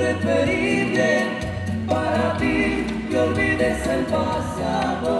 Preferible para ti que olvides el pasado.